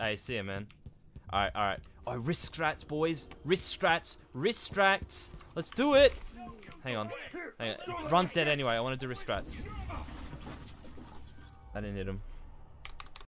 Hey, see ya, man. Alright, alright. Oh, wrist strats, boys. Wrist strats. Wrist strats. Let's do it. Hang on. Hang on. Ron's dead anyway. I want to do wrist strats. I didn't hit him.